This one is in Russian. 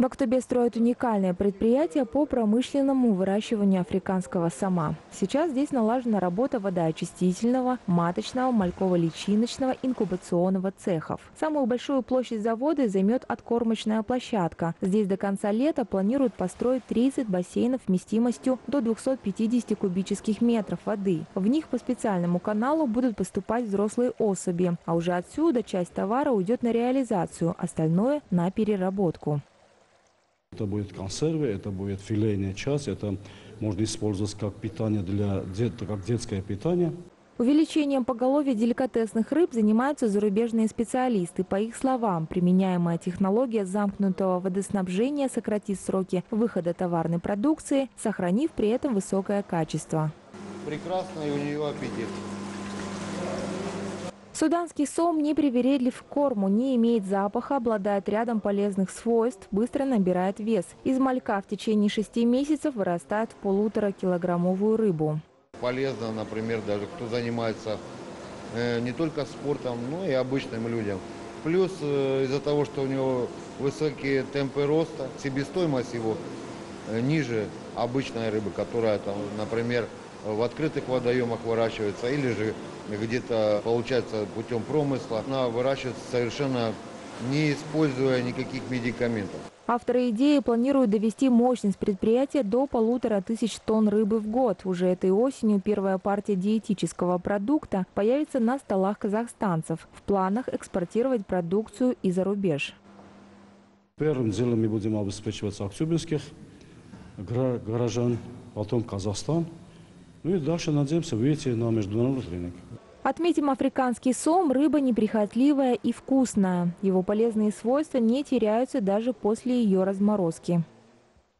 В Актобе строят уникальное предприятие по промышленному выращиванию африканского сама. Сейчас здесь налажена работа водоочистительного, маточного, мальково-личиночного, инкубационного цехов. Самую большую площадь завода займет откормочная площадка. Здесь до конца лета планируют построить 30 бассейнов вместимостью до 250 кубических метров воды. В них по специальному каналу будут поступать взрослые особи, а уже отсюда часть товара уйдет на реализацию, остальное – на переработку. Это будет консервы, это будет филейная часть, это можно использовать как питание как детское питание. Увеличением поголовья деликатесных рыб занимаются зарубежные специалисты. По их словам, применяемая технология замкнутого водоснабжения сократит сроки выхода товарной продукции, сохранив при этом высокое качество. Прекрасный у нее аппетит. Суданский сом не привередлив к корму, не имеет запаха, обладает рядом полезных свойств, быстро набирает вес. Из малька в течение 6 месяцев вырастает в 1,5-килограммовую рыбу. Полезно, например, даже кто занимается не только спортом, но и обычным людям. Плюс из-за того, что у него высокие темпы роста, себестоимость его ниже обычной рыбы, которая, там, например, в открытых водоемах выращивается или же где-то получается путем промысла. Она выращивается совершенно не используя никаких медикаментов. Авторы идеи планируют довести мощность предприятия до 1500 тонн рыбы в год. Уже этой осенью первая партия диетического продукта появится на столах казахстанцев. В планах экспортировать продукцию и за рубеж. Первым делом мы будем обеспечивать актобинских горожан, потом Казахстан. Ну и дальше надеемся выйти на международный рынок. Отметим, африканский сом – рыба неприхотливая и вкусная. Его полезные свойства не теряются даже после ее разморозки.